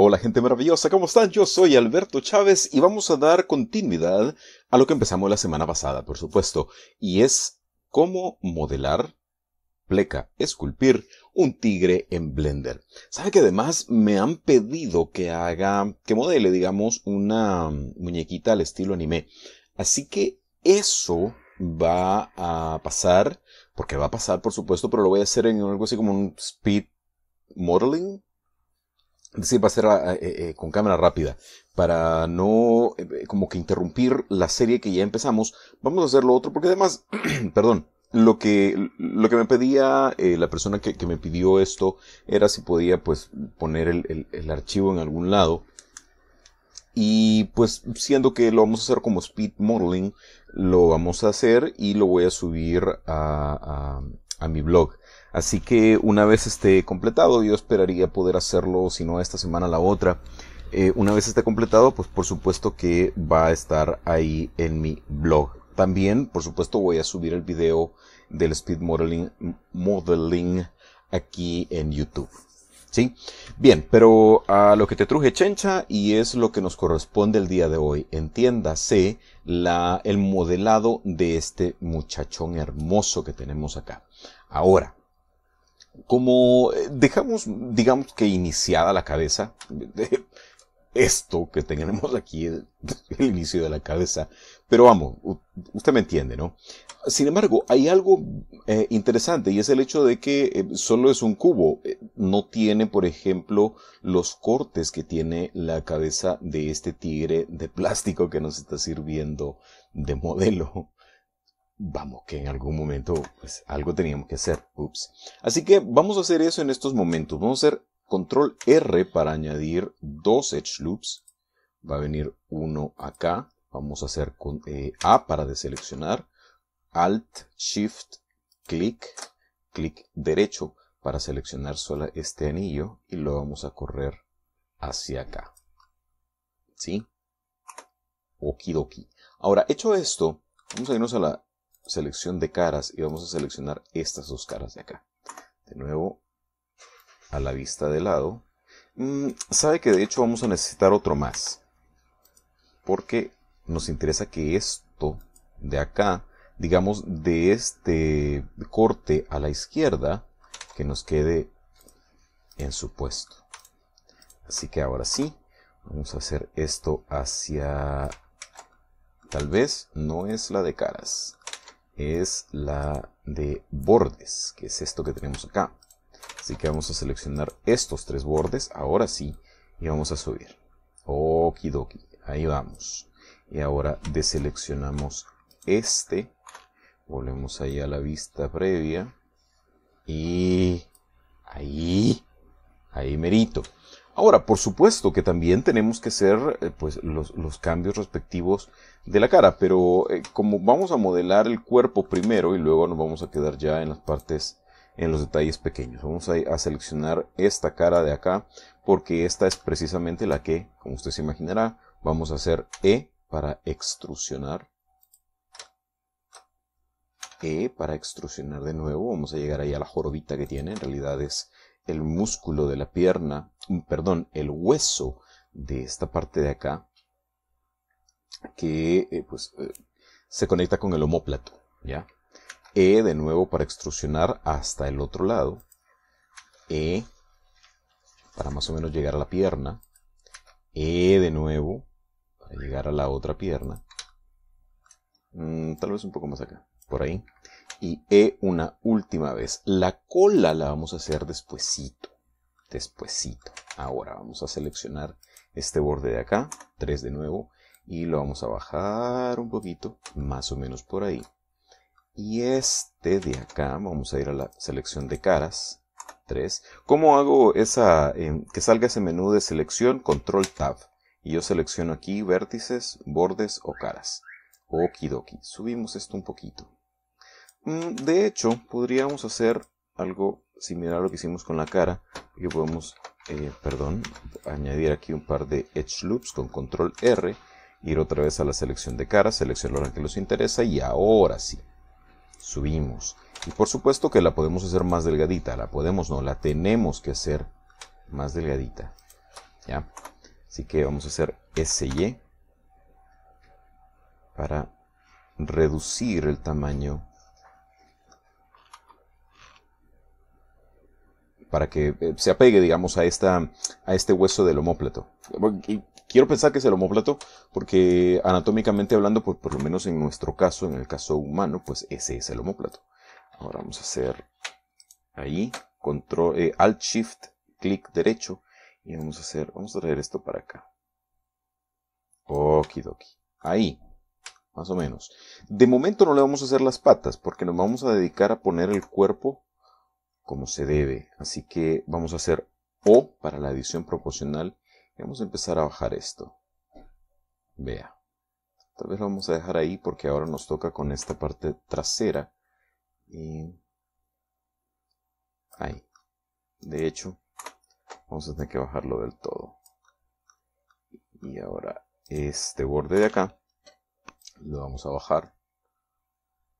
Hola gente maravillosa, ¿cómo están? Yo soy Alberto Chávez y vamos a dar continuidad a lo que empezamos la semana pasada, por supuesto. Y es cómo modelar, pleca, esculpir un tigre en Blender. ¿Sabe que además me han pedido que modele, digamos, una muñequita al estilo anime? Así que eso va a pasar, porque va a pasar, por supuesto, pero lo voy a hacer en algo así como un speed modeling. Es decir, va a ser con cámara rápida. Para no como que interrumpir la serie que ya empezamos, vamos a hacer lo otro, porque además, perdón, lo que me pedía la persona que me pidió esto era si podía pues poner el archivo en algún lado. Y pues siendo que lo vamos a hacer como speed modeling, lo vamos a hacer y lo voy a subir a mi blog. Así que una vez esté completado, yo esperaría poder hacerlo, si no esta semana, la otra. Una vez esté completado, pues por supuesto que va a estar ahí en mi blog. También, por supuesto, voy a subir el video del speed modeling aquí en YouTube. ¿Sí? Bien, pero a lo que te truje, chencha, y es lo que nos corresponde el día de hoy. Entiéndase el modelado de este muchachón hermoso que tenemos acá. Ahora, como dejamos, digamos que iniciada la cabeza, esto que tenemos aquí, el inicio de la cabeza, pero vamos, usted me entiende, ¿no? Sin embargo, hay algo interesante, y es el hecho de que solo es un cubo. No tiene, por ejemplo, los cortes que tiene la cabeza de este tigre de plástico que nos está sirviendo de modelo. Vamos, que en algún momento pues, algo teníamos que hacer. Ups. Así que vamos a hacer eso en estos momentos. Vamos a hacer control R para añadir dos Edge Loops. Va a venir uno acá. Vamos a hacer con A para deseleccionar. Alt, Shift, clic, clic derecho para seleccionar solo este anillo. Y lo vamos a correr hacia acá. ¿Sí? Okidoki. Ahora, hecho esto, vamos a irnos a la selección de caras y vamos a seleccionar estas dos caras de acá. De nuevo, a la vista de lado. Sabe que de hecho vamos a necesitar otro más, porque nos interesa que esto de acá, digamos de este corte a la izquierda, que nos quede en su puesto. Así que ahora sí, vamos a hacer esto hacia... Tal vez no es la de caras, es la de bordes, que es esto que tenemos acá. Así que vamos a seleccionar estos tres bordes, ahora sí, y vamos a subir. Okidoki, ahí vamos. Y ahora deseleccionamos este, volvemos ahí a la vista previa, y ahí merito. Ahora, por supuesto que también tenemos que hacer pues, los cambios respectivos de la cara, pero como vamos a modelar el cuerpo primero y luego nos vamos a quedar ya en las partes, en los detalles pequeños. Vamos a seleccionar esta cara de acá, porque esta es precisamente la que, como usted se imaginará, vamos a hacer E para extrusionar. E para extrusionar de nuevo, vamos a llegar ahí a la jorobita que tiene, en realidad es... el músculo de la pierna, perdón, el hueso de esta parte de acá, que pues, se conecta con el omóplato, ¿ya? E de nuevo para extrusionar hasta el otro lado. E para más o menos llegar a la pierna. E de nuevo para llegar a la otra pierna. Tal vez un poco más acá, por ahí. Y E una última vez. La cola la vamos a hacer despuesito. Despuesito. Ahora vamos a seleccionar este borde de acá. 3 de nuevo. Y lo vamos a bajar un poquito. Más o menos por ahí. Y este de acá. Vamos a ir a la selección de caras. 3. ¿Cómo hago esa que salga ese menú de selección? Control Tab. Y yo selecciono aquí vértices, bordes o caras. Okidoki. Subimos esto un poquito. De hecho, podríamos hacer algo similar a lo que hicimos con la cara. Que podemos, añadir aquí un par de Edge Loops con Control R. Ir otra vez a la selección de cara, seleccionar la que nos interesa y ahora sí, subimos. Y por supuesto que la podemos hacer más delgadita. La tenemos que hacer más delgadita. ¿ya? Así que vamos a hacer SY para reducir el tamaño, para que se apegue, digamos, a este hueso del omóplato. Y quiero pensar que es el omóplato porque anatómicamente hablando, por lo menos en nuestro caso, en el caso humano, pues ese es el omóplato. Ahora vamos a hacer ahí, control, Alt Shift, clic derecho, y vamos a traer esto para acá. Okidoki. Ahí, más o menos. De momento no le vamos a hacer las patas porque nos vamos a dedicar a poner el cuerpo como se debe. Así que vamos a hacer O para la edición proporcional. Y vamos a empezar a bajar esto. Vea. Tal vez lo vamos a dejar ahí porque ahora nos toca con esta parte trasera. Y ahí. De hecho, vamos a tener que bajarlo del todo. Y ahora este borde de acá lo vamos a bajar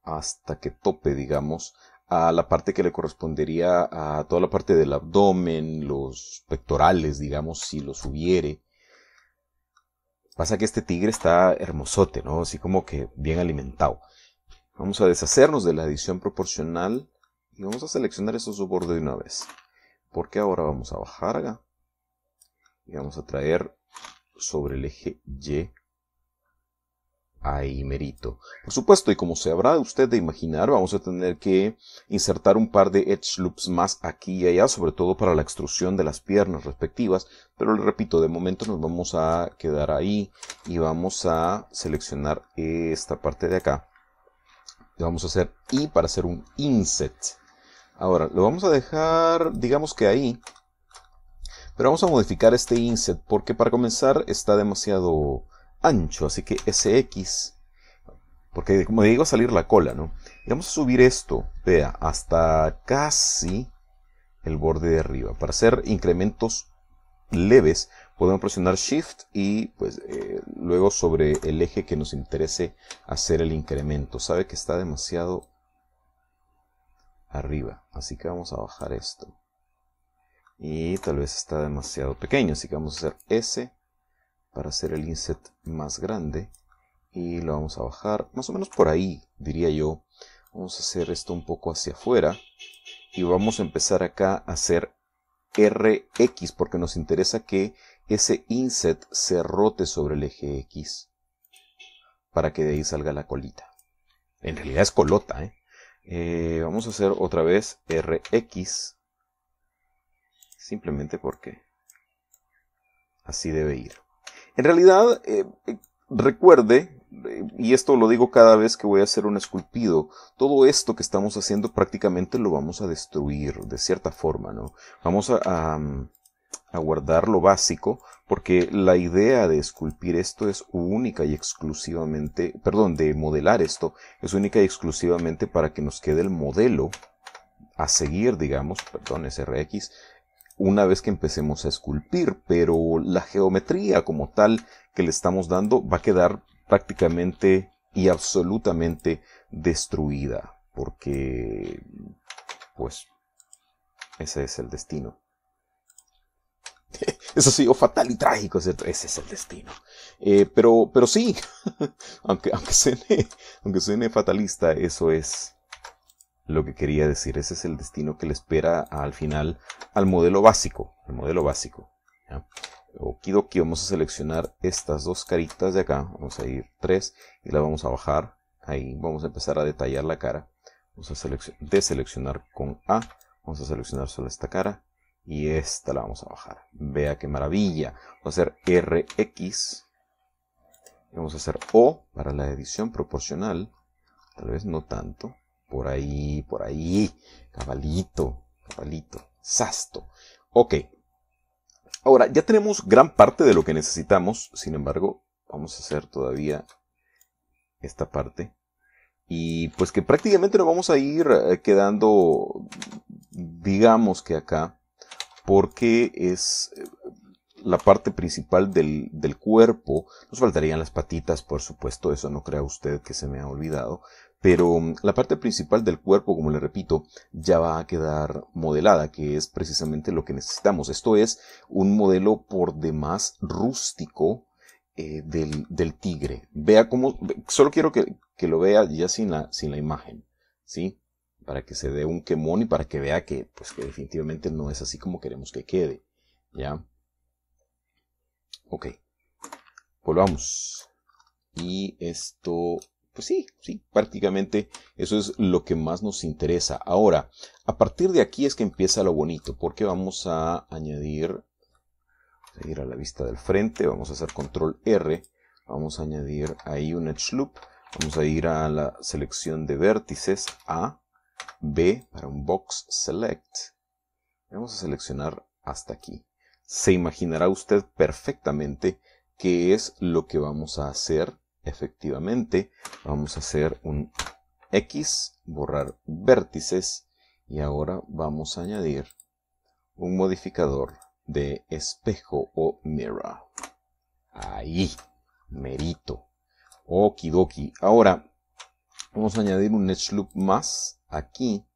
hasta que tope, digamos, a la parte que le correspondería a toda la parte del abdomen, los pectorales, digamos, si los hubiere. Pasa que este tigre está hermosote, ¿no? Así como que bien alimentado. Vamos a deshacernos de la edición proporcional y vamos a seleccionar esos dos bordes de una vez. Porque ahora vamos a bajar acá y vamos a traer sobre el eje Y. Ahí merito. Por supuesto, y como se habrá usted de imaginar, vamos a tener que insertar un par de Edge Loops más aquí y allá, sobre todo para la extrusión de las piernas respectivas. Pero le repito, de momento nos vamos a quedar ahí y vamos a seleccionar esta parte de acá. Le vamos a hacer I para hacer un inset. Ahora, lo vamos a dejar, digamos que ahí. Pero vamos a modificar este inset porque para comenzar está demasiado ancho, así que SX, porque como digo, salir la cola, ¿no? Y vamos a subir esto, vea, hasta casi el borde de arriba. Para hacer incrementos leves, podemos presionar Shift y pues luego sobre el eje que nos interese hacer el incremento. Sabe que está demasiado arriba, así que vamos a bajar esto. Y tal vez está demasiado pequeño, así que vamos a hacer S para hacer el inset más grande y lo vamos a bajar más o menos por ahí, diría yo. Vamos a hacer esto un poco hacia afuera y vamos a empezar acá a hacer RX porque nos interesa que ese inset se rote sobre el eje X para que de ahí salga la colita. En realidad es colota, ¿eh? Vamos a hacer otra vez RX simplemente porque así debe ir. En realidad, recuerde, y esto lo digo cada vez que voy a hacer un esculpido, todo esto que estamos haciendo prácticamente lo vamos a destruir de cierta forma, ¿no? Vamos a guardar lo básico, porque la idea de esculpir esto es única y exclusivamente, perdón, de modelar esto, es única y exclusivamente para que nos quede el modelo a seguir, digamos, perdón, SRX, una vez que empecemos a esculpir, pero la geometría como tal que le estamos dando va a quedar prácticamente y absolutamente destruida, porque pues ese es el destino. Eso sí, o fatal y trágico, ¿cierto? Ese es el destino. Pero sí, aunque suene fatalista, eso es lo que quería decir. Ese es el destino que le espera al final al modelo básico. El modelo básico, ¿ya? Okidoki, vamos a seleccionar estas dos caritas de acá. Vamos a ir 3 y la vamos a bajar. Ahí vamos a empezar a detallar la cara. Vamos a deseleccionar con A. Vamos a seleccionar solo esta cara. Y esta la vamos a bajar. Vea qué maravilla. Vamos a hacer RX. Vamos a hacer O para la edición proporcional. Tal vez no tanto. Por ahí, cabalito, cabalito, sasto. Ok, ahora ya tenemos gran parte de lo que necesitamos, sin embargo, vamos a hacer todavía esta parte. Y pues que prácticamente nos vamos a ir quedando, digamos que acá, porque es la parte principal del cuerpo. Nos faltarían las patitas, por supuesto, eso no crea usted que se me ha olvidado. Pero la parte principal del cuerpo, como le repito, ya va a quedar modelada, que es precisamente lo que necesitamos. Esto es un modelo por demás rústico del tigre. Vea cómo, solo quiero que lo vea ya sin la imagen, ¿sí? Para que se dé un quemón y para que vea que, pues, que definitivamente no es así como queremos que quede, ¿ya? Ok, volvamos. Y esto, pues sí, prácticamente eso es lo que más nos interesa. Ahora, a partir de aquí es que empieza lo bonito, porque vamos a añadir, vamos a ir a la vista del frente, vamos a hacer control R, vamos a añadir ahí un Edge Loop, vamos a ir a la selección de vértices, A, B, para un Box Select, vamos a seleccionar hasta aquí. Se imaginará usted perfectamente qué es lo que vamos a hacer. Efectivamente, vamos a hacer un X, borrar vértices, y ahora vamos a añadir un modificador de espejo o mirror. Ahí, merito. Okidoki. Ahora, vamos a añadir un Edge Loop más aquí,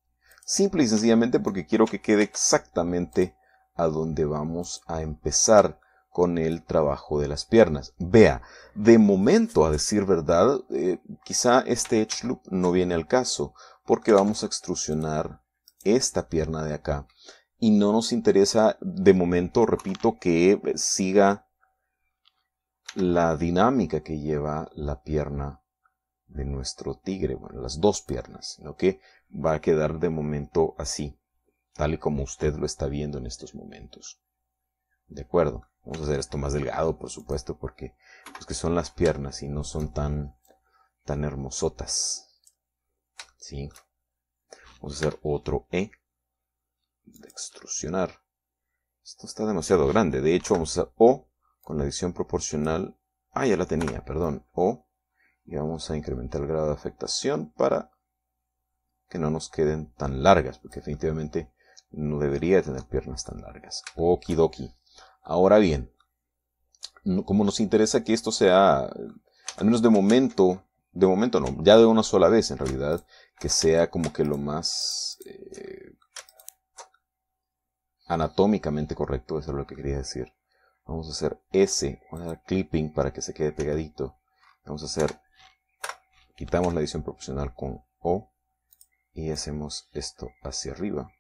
simple y sencillamente porque quiero que quede exactamente a donde vamos a empezar con el trabajo de las piernas. Vea, de momento, a decir verdad, quizá este Edge Loop no viene al caso, porque vamos a extrusionar esta pierna de acá, y no nos interesa de momento, repito, que siga la dinámica que lleva la pierna de nuestro tigre, bueno, las dos piernas, sino que va a quedar de momento así, tal y como usted lo está viendo en estos momentos. ¿De acuerdo? Vamos a hacer esto más delgado, por supuesto, porque pues, que son las piernas y no son tan hermosotas. ¿Sí? Vamos a hacer otro E. De extrusionar. Esto está demasiado grande. De hecho, vamos a hacer O con la edición proporcional. Ah, ya la tenía, perdón. O. Y vamos a incrementar el grado de afectación para que no nos queden tan largas, porque definitivamente no debería tener piernas tan largas. Okidoki. Ahora bien, como nos interesa que esto sea, al menos de momento no, ya de una sola vez en realidad, que sea como que lo más anatómicamente correcto, eso es lo que quería decir. Vamos a hacer S, vamos a dar clipping para que se quede pegadito. Vamos a hacer, quitamos la edición proporcional con O y hacemos esto hacia arriba.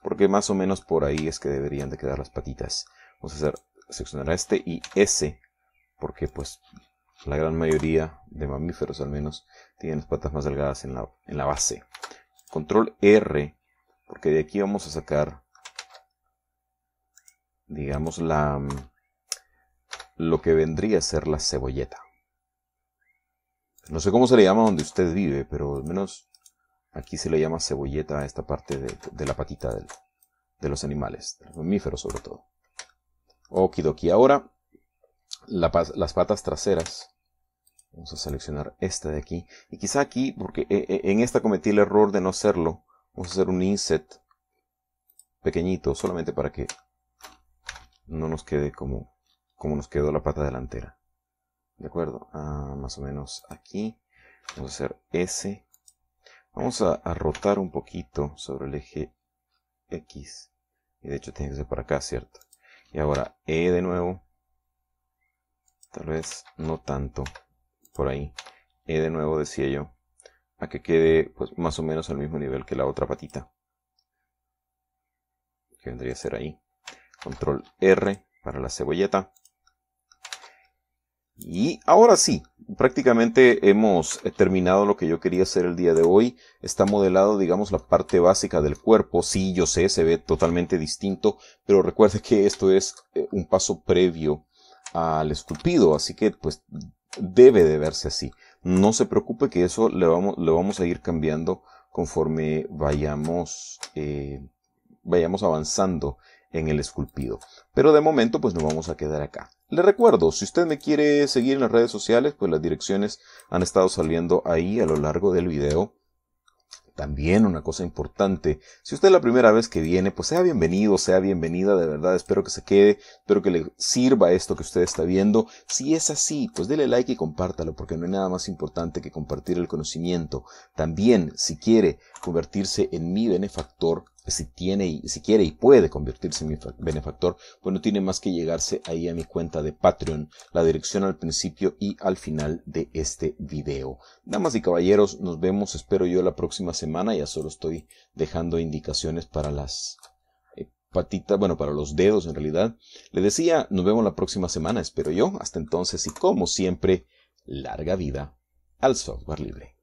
Porque más o menos por ahí es que deberían de quedar las patitas. Vamos a hacer, seccionar a este y S, porque pues la gran mayoría de mamíferos al menos tienen las patas más delgadas en la base. Control R, porque de aquí vamos a sacar, digamos, lo que vendría a ser la cebolleta. No sé cómo se le llama donde usted vive, pero al menos aquí se le llama cebolleta a esta parte de la patita de los animales, de los mamíferos sobre todo. Okidoki. Ahora, las patas traseras. Vamos a seleccionar esta de aquí. Y quizá aquí, porque en esta cometí el error de no hacerlo, vamos a hacer un inset pequeñito, solamente para que no nos quede como nos quedó la pata delantera. ¿De acuerdo? Ah, más o menos aquí. Vamos a hacer S. Vamos a rotar un poquito sobre el eje X. Y de hecho tiene que ser para acá, ¿cierto? Y ahora E de nuevo. Tal vez no tanto. Por ahí. E de nuevo, decía yo. A que quede pues más o menos al mismo nivel que la otra patita. Que vendría a ser ahí. Control R para la cebolleta. Y ahora sí, prácticamente hemos terminado lo que yo quería hacer el día de hoy. Está modelado, digamos, la parte básica del cuerpo. Sí, yo sé, se ve totalmente distinto, pero recuerde que esto es un paso previo al esculpido, así que pues debe de verse así. No se preocupe que eso lo vamos a ir cambiando conforme vayamos avanzando en el esculpido. Pero de momento pues nos vamos a quedar acá. Le recuerdo, si usted me quiere seguir en las redes sociales, pues las direcciones han estado saliendo ahí a lo largo del video. También una cosa importante, si usted es la primera vez que viene, pues sea bienvenido, sea bienvenida, de verdad, espero que se quede, espero que le sirva esto que usted está viendo. Si es así, pues dele like y compártalo, porque no hay nada más importante que compartir el conocimiento. También, si quiere convertirse en mi benefactor, si quiere y puede convertirse en mi benefactor, pues no tiene más que llegarse ahí a mi cuenta de Patreon, la dirección al principio y al final de este video. Damas y caballeros, nos vemos, espero yo, la próxima semana. Ya solo estoy dejando indicaciones para las patitas, bueno, para los dedos en realidad. Le decía, nos vemos la próxima semana, espero yo. Hasta entonces y como siempre, larga vida al software libre.